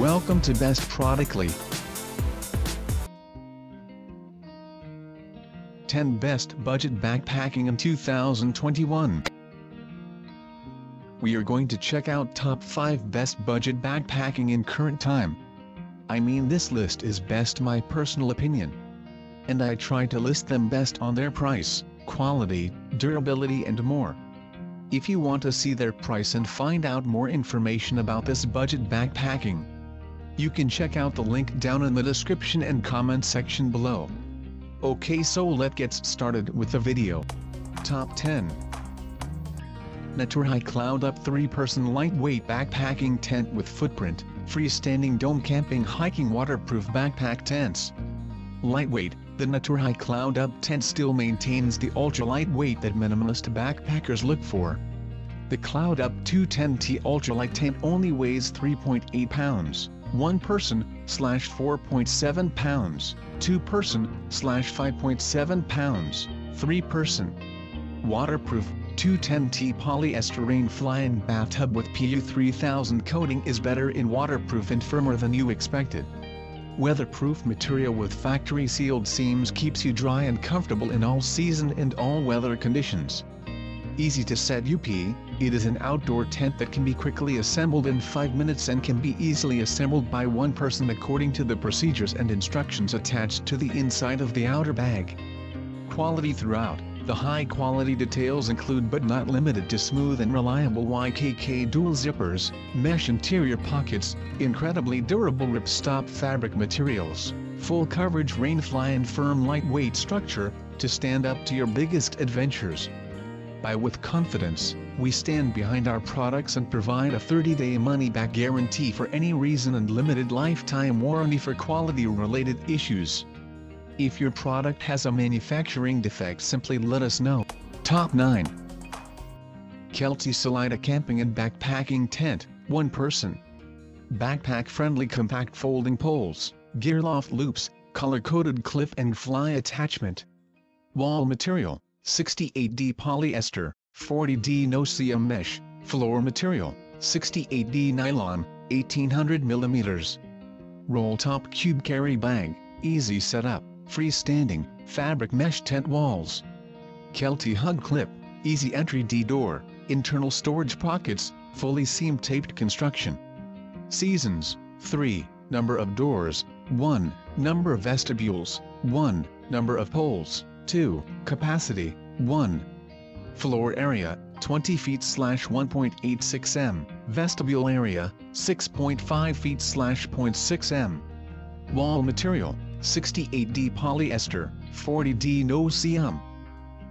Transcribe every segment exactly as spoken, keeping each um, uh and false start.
Welcome to BestProductly. ten Best Budget Backpacking in two thousand twenty-one. We are going to check out top five best budget backpacking in current time. I mean, this list is best my personal opinion, and I try to list them best on their price, quality, durability and more. If you want to see their price and find out more information about this budget backpacking, you can check out the link down in the description and comment section below. Okay, so let's get started with the video. Top ten. Naturehike Cloud-Up three person Lightweight Backpacking Tent with Footprint, Freestanding Dome Camping Hiking Waterproof Backpack Tents. Lightweight, the Naturehike Cloud-Up tent still maintains the ultralight weight that minimalist backpackers look for. The Cloud-Up two ten T ultralight tent only weighs three point eight pounds, one person slash four point seven pounds, two person slash five point seven pounds, three person. Waterproof, two ten T polyester rain fly-in bathtub with P U three thousand coating is better in waterproof and firmer than you expected. Weatherproof material with factory sealed seams keeps you dry and comfortable in all season and all weather conditions. Easy to set up, it is an outdoor tent that can be quickly assembled in five minutes and can be easily assembled by one person according to the procedures and instructions attached to the inside of the outer bag. Quality throughout, the high quality details include but not limited to smooth and reliable Y K K dual zippers, mesh interior pockets, incredibly durable ripstop fabric materials, full coverage rain fly and firm lightweight structure, to stand up to your biggest adventures. Buy with confidence, we stand behind our products and provide a thirty day money-back guarantee for any reason and limited lifetime warranty for quality-related issues. If your product has a manufacturing defect, simply let us know. Top nine. Kelty Salida Camping and Backpacking Tent, one person. Backpack-friendly compact folding poles, gear loft loops, color-coded clip and fly attachment. Wall material, sixty-eight D polyester, forty D no-seam mesh. Floor material, sixty-eight D nylon, eighteen hundred millimeters. Roll-top cube carry bag, easy setup, freestanding, fabric mesh tent walls. Kelty Hug Clip, easy entry D door, internal storage pockets, fully seam taped construction. Seasons, three, number of doors, one, number of vestibules, one, number of poles, two, capacity, one. Floor area, twenty feet slash one point eight six meters, vestibule area, six point five feet slash zero point six meters. Wall material, sixty-eight D polyester, forty D no-seam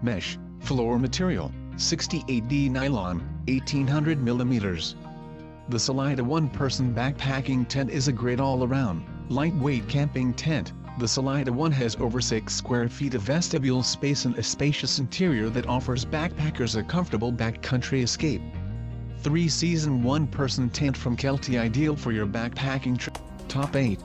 mesh. Floor material, sixty-eight D nylon, eighteen hundred millimeters. The Salida one person backpacking tent is a great all-around, lightweight camping tent. The Salida one has over six square feet of vestibule space and a spacious interior that offers backpackers a comfortable backcountry escape. three season one person tent from Kelty, ideal for your backpacking trip. Top eight.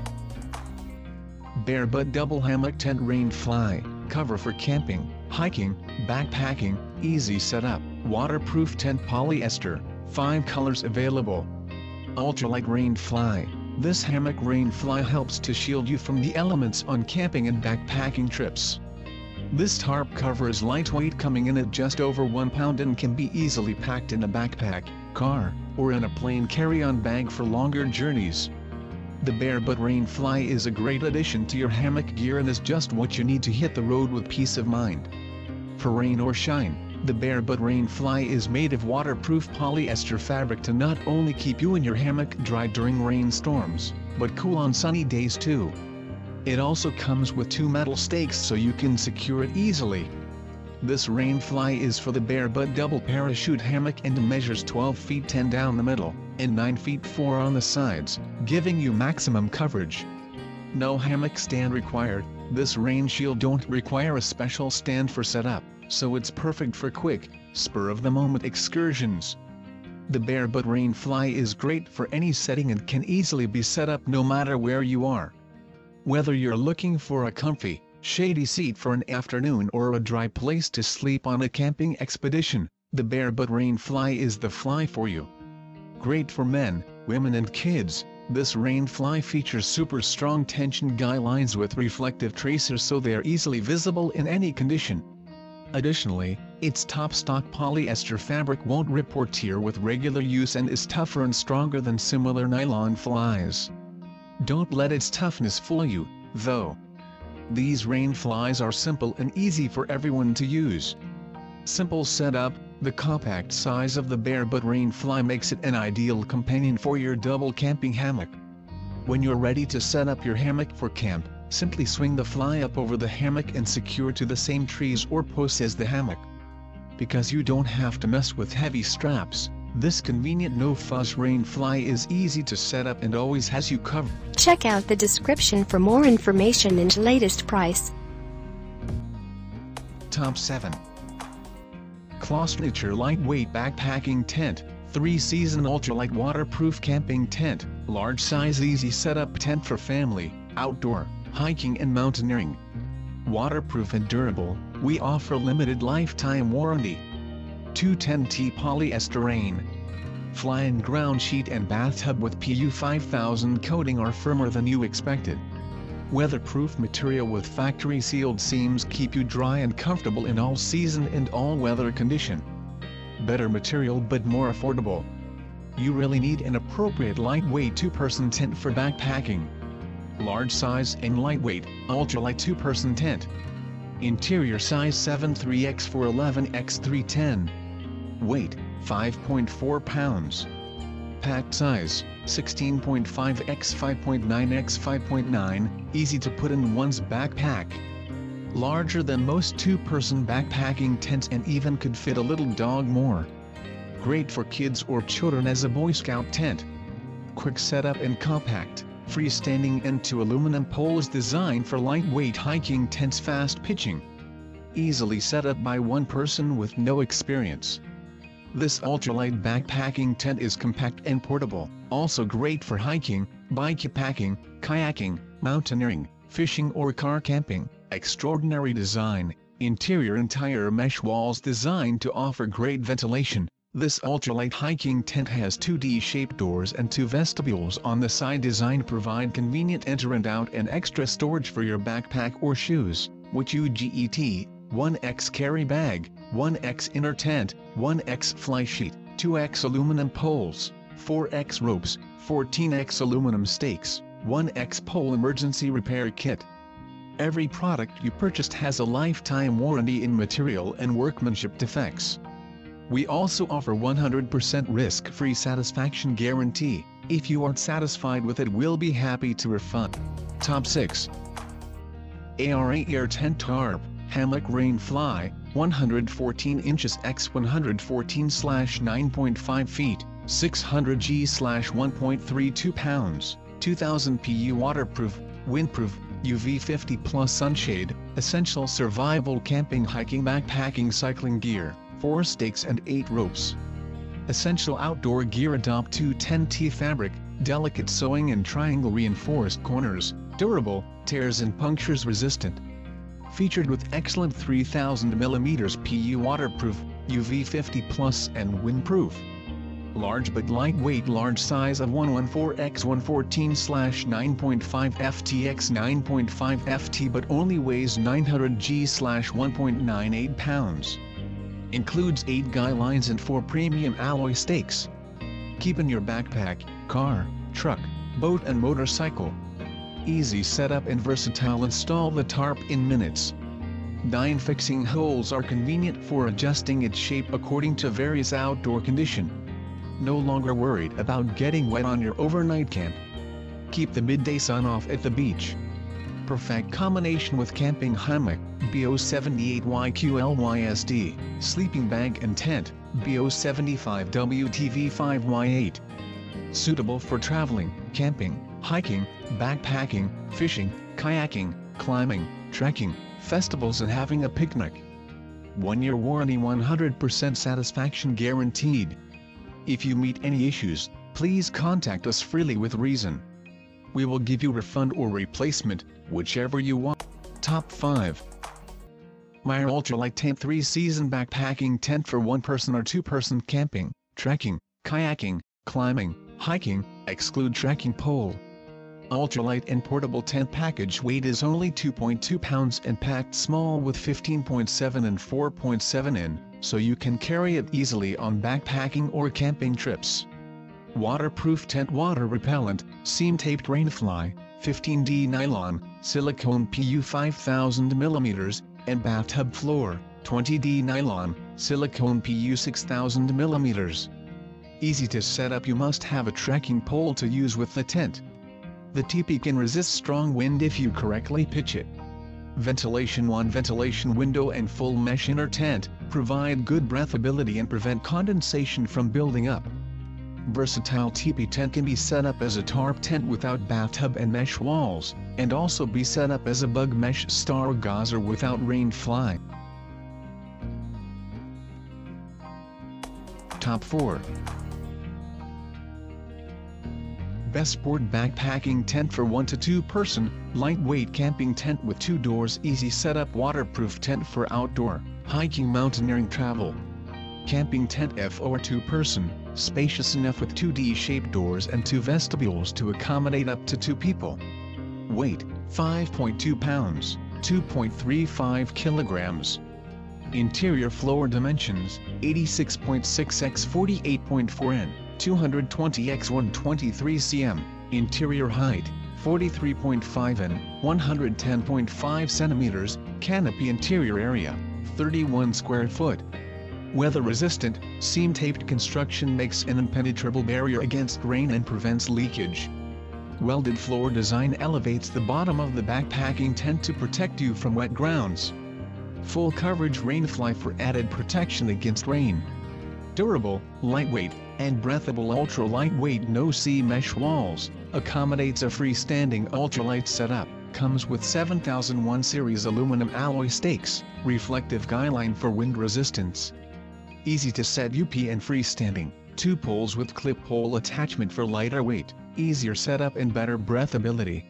Bear Butt Double Hammock Tent Rain Fly, cover for camping, hiking, backpacking, easy setup, waterproof tent polyester, five colors available. Ultralight rain fly, this hammock rain fly helps to shield you from the elements on camping and backpacking trips. This tarp cover is lightweight, coming in at just over one pound, and can be easily packed in a backpack, car, or in a plain carry-on bag for longer journeys. The Bear Butt rain fly is a great addition to your hammock gear and is just what you need to hit the road with peace of mind. For rain or shine, the Bear Butt rain fly is made of waterproof polyester fabric to not only keep you and your hammock dry during rainstorms, but cool on sunny days too. It also comes with two metal stakes so you can secure it easily. This rain fly is for the Bear Butt double parachute hammock and measures twelve feet ten down the middle and nine feet four on the sides, giving you maximum coverage. No hammock stand required. This rain shield don't require a special stand for setup, so it's perfect for quick, spur-of-the-moment excursions. The Bear Butt rain fly is great for any setting and can easily be set up no matter where you are. Whether you're looking for a comfy, shady seat for an afternoon or a dry place to sleep on a camping expedition, the Bear Butt rain fly is the fly for you. Great for men, women and kids, This rainfly features super strong tension guy lines with reflective tracers so they are easily visible in any condition. Additionally, its top stock polyester fabric won't rip or tear with regular use and is tougher and stronger than similar nylon flies. Don't let its toughness fool you, though. These rain flies are simple and easy for everyone to use. Simple setup, the compact size of the Bear Butt rain fly makes it an ideal companion for your double camping hammock. When you're ready to set up your hammock for camp, simply swing the fly up over the hammock and secure to the same trees or posts as the hammock. Because you don't have to mess with heavy straps, this convenient no-fuss rain fly is easy to set up and always has you covered. Check out the description for more information and latest price. Top seven. Clostnature Lightweight Backpacking Tent, three season Ultralight Waterproof Camping Tent, Large Size Easy Setup Tent for Family, Outdoor, Hiking and Mountaineering. Waterproof and durable, we offer limited lifetime warranty. two ten T polyester rain fly and ground sheet and bathtub with P U five thousand coating are firmer than you expected. Weatherproof material with factory sealed seams keep you dry and comfortable in all season and all weather condition. Better material but more affordable. You really need an appropriate lightweight two person tent for backpacking. Large size and lightweight, ultralight two person tent. Interior size seven three by four eleven by three ten. Weight, five point four pounds. Pack size, sixteen point five by five point nine by five point nine, easy to put in one's backpack. Larger than most two person backpacking tents and even could fit a little dog more. Great for kids or children as a Boy Scout tent. Quick setup and compact. Freestanding and two aluminum poles designed for lightweight hiking tents, fast pitching. Easily set up by one person with no experience. This ultralight backpacking tent is compact and portable, also great for hiking, bikepacking, kayaking, mountaineering, fishing or car camping. Extraordinary design, interior entire mesh walls designed to offer great ventilation. This ultralight hiking tent has two D shaped doors and two vestibules on the side designed to provide convenient enter and out and extra storage for your backpack or shoes, which U G E T, one X carry bag, one X inner tent, one X fly sheet, two X aluminum poles, four X ropes, fourteen X aluminum stakes, one X pole emergency repair kit. Every product you purchased has a lifetime warranty in material and workmanship defects. We also offer one hundred percent risk-free satisfaction guarantee. If you aren't satisfied with it, we'll be happy to refund. Top six. ARAER Tent Tarp, Hammock Rain Fly, one hundred fourteen inches by one hundred fourteen point nine five feet, six hundred grams by one point three two pounds, two thousand P U waterproof, windproof, U V fifty plus sunshade, essential survival camping, hiking, backpacking, cycling gear. four stakes and eight ropes. Essential outdoor gear. Adopt two ten T fabric, delicate sewing and triangle reinforced corners, durable, tears and punctures resistant. Featured with excellent three thousand millimeter P U waterproof, U V fifty plus and windproof. Large but lightweight. Large size of one hundred fourteen by nine point five feet by nine point five feet but only weighs nine hundred grams by one point nine eight pounds. Includes eight guy lines and four premium alloy stakes. Keep in your backpack, car, truck, boat and motorcycle. Easy setup and versatile. Install the tarp in minutes. Nine fixing holes are convenient for adjusting its shape according to various outdoor condition. No longer worried about getting wet on your overnight camp. Keep the midday sun off at the beach. Perfect combination with camping hammock, B O seventy-eight Y Q L Y S D, sleeping bag and tent, B O seventy-five W T V five Y eight. Suitable for traveling, camping, hiking, backpacking, fishing, kayaking, climbing, trekking, festivals and having a picnic. One year warranty, one hundred percent satisfaction guaranteed. If you meet any issues, please contact us freely with reason. We will give you refund or replacement, whichever you want. Top five. MIER Ultralight Tent three season Backpacking Tent for one person or two person camping, trekking, kayaking, climbing, hiking, Exclude trekking pole. Ultralight and portable tent package weight is only two point two pounds and packed small with fifteen point seven and four point seven in, so you can carry it easily on backpacking or camping trips. Waterproof tent, water repellent, seam taped rainfly, fifteen D nylon, silicone P U five thousand millimeters, and bathtub floor, twenty D nylon, silicone P U six thousand millimeters. Easy to set up. You must have a trekking pole to use with the tent. The teepee can resist strong wind if you correctly pitch it. Ventilation: one ventilation window and full mesh inner tent, provide good breathability and prevent condensation from building up. Versatile teepee tent can be set up as a tarp tent without bathtub and mesh walls, and also be set up as a bug mesh star gauzer without rain fly. Top four. Bessport backpacking tent for one to two person, lightweight camping tent with two doors, easy setup, waterproof tent for outdoor, hiking, mountaineering travel. Camping tent for two person, spacious enough with two D-shaped doors and two vestibules to accommodate up to two people. Weight, five point two pounds, two point three five kilograms. Interior floor dimensions, eighty-six point six by forty-eight point four inches, two hundred twenty by one hundred twenty-three centimeters. Interior height, forty-three point five inches, one hundred ten point five centimeters. Canopy interior area, thirty-one square foot. Weather-resistant, seam-taped construction makes an impenetrable barrier against rain and prevents leakage. Welded floor design elevates the bottom of the backpacking tent to protect you from wet grounds. Full coverage rainfly for added protection against rain. Durable, lightweight, and breathable ultra-lightweight no-see mesh walls, accommodates a freestanding ultralight setup. Comes with seven thousand one series aluminum alloy stakes, reflective guideline for wind resistance. Easy to set up and freestanding, two poles with clip pole attachment for lighter weight, easier setup and better breathability.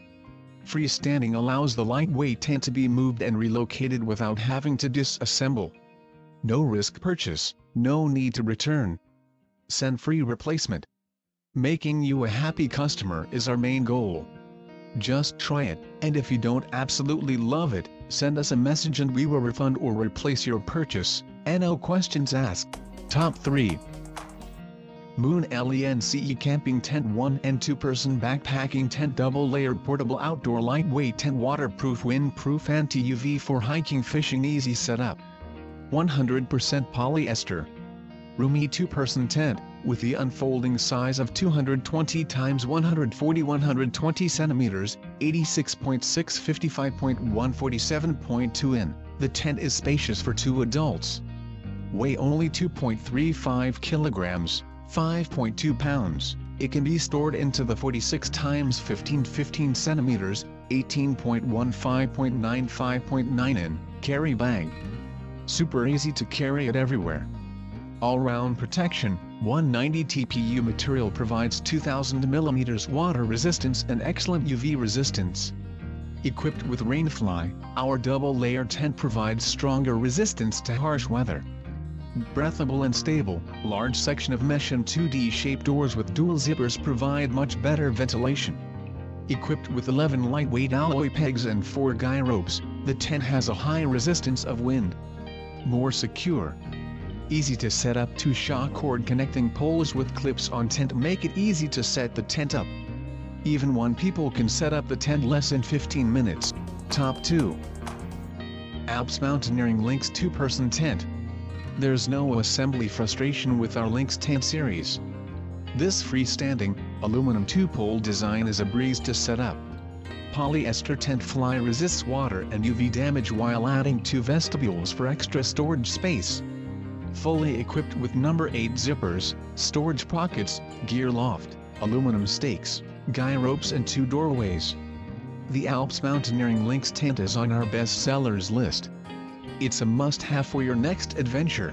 Freestanding allows the lightweight tent to be moved and relocated without having to disassemble. No risk purchase, no need to return. Send free replacement. Making you a happy customer is our main goal. Just try it, and if you don't absolutely love it, send us a message and we will refund or replace your purchase. No questions asked. Top three. Moon LENCE camping tent, one and two person backpacking tent, double layered portable outdoor lightweight tent, waterproof, windproof, anti-U V for hiking, fishing, easy setup. one hundred percent polyester. Roomy two person tent with the unfolding size of two hundred twenty by one hundred forty by one hundred twenty centimeters, eighty-six point six by fifty-five point one by forty-seven point two inches. The tent is spacious for two adults. Weigh only two point three five kilograms, five point two pounds. It can be stored into the forty-six by fifteen by fifteen centimeters, eighteen point one by five point nine by five point nine inch carry bag. Super easy to carry it everywhere. All-round protection, one hundred ninety T P U material provides two thousand millimeters water resistance and excellent U V resistance. Equipped with rainfly, our double-layer tent provides stronger resistance to harsh weather. Breathable and stable, large section of mesh and two D-shaped doors with dual zippers provide much better ventilation. Equipped with eleven lightweight alloy pegs and four guy ropes, the tent has a high resistance of wind. More secure. Easy to set up, two shock-cord connecting poles with clips on tent make it easy to set the tent up. Even one people can set up the tent less than fifteen minutes. Top two. Alps Mountaineering Lynx two person tent. There's no assembly frustration with our Lynx tent series. This freestanding, aluminum two-pole design is a breeze to set up. Polyester tent fly resists water and U V damage while adding two vestibules for extra storage space. Fully equipped with number eight zippers, storage pockets, gear loft, aluminum stakes, guy ropes and two doorways. The Alps Mountaineering Lynx tent is on our best sellers list. It's a must-have for your next adventure.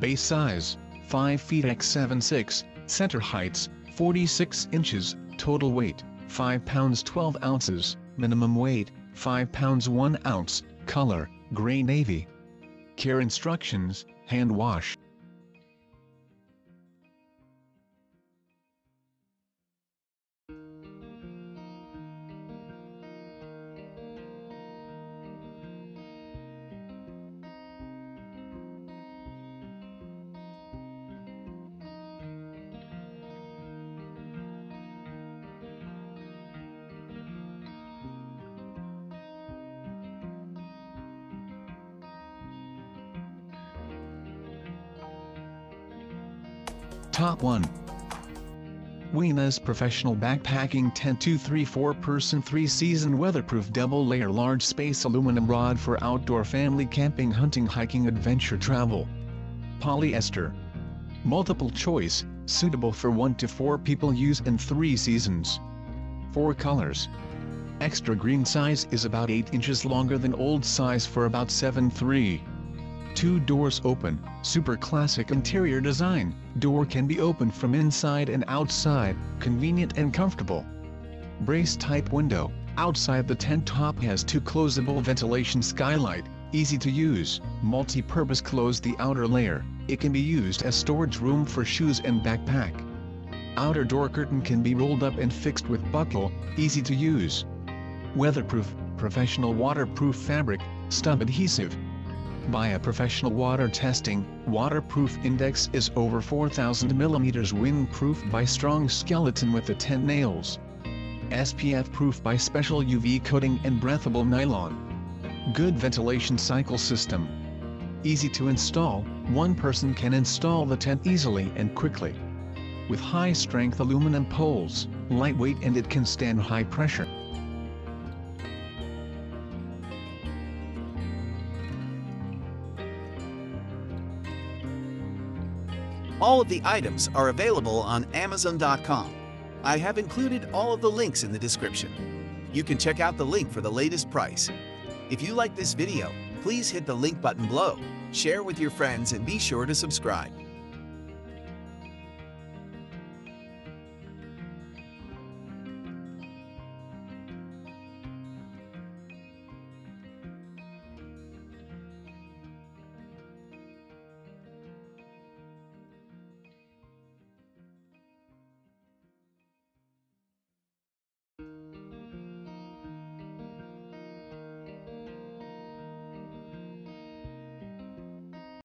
Base size, five feet by seven six, center heights, forty-six inches, total weight, five pounds twelve ounces, minimum weight, five pounds one ounce, color, gray navy. Care instructions, hand wash. Top one. Weanas Professional Backpacking Tent two three four person three season Weatherproof Double Layer Large Space Aluminum Rod for Outdoor Family Camping Hunting Hiking Adventure Travel. Polyester. Multiple choice, suitable for one to four people, use in three seasons. four colors. Extra green size is about eight inches longer than old size for about seven three. Two doors open, super classic interior design, door can be opened from inside and outside, convenient and comfortable. Brace type window, outside the tent top has two closable ventilation skylight, easy to use, multi-purpose. Close the outer layer, it can be used as storage room for shoes and backpack. Outer door curtain can be rolled up and fixed with buckle, easy to use. Weatherproof, professional waterproof fabric, stump adhesive. By a professional water testing, waterproof index is over four thousand millimeters, windproof by strong skeleton with the tent nails. S P F proof by special U V coating and breathable nylon. Good ventilation cycle system. Easy to install, one person can install the tent easily and quickly. With high strength aluminum poles, lightweight, and it can stand high pressure. All of the items are available on Amazon dot com. I have included all of the links in the description. You can check out the link for the latest price. If you like this video, please hit the link button below, share with your friends, and be sure to subscribe.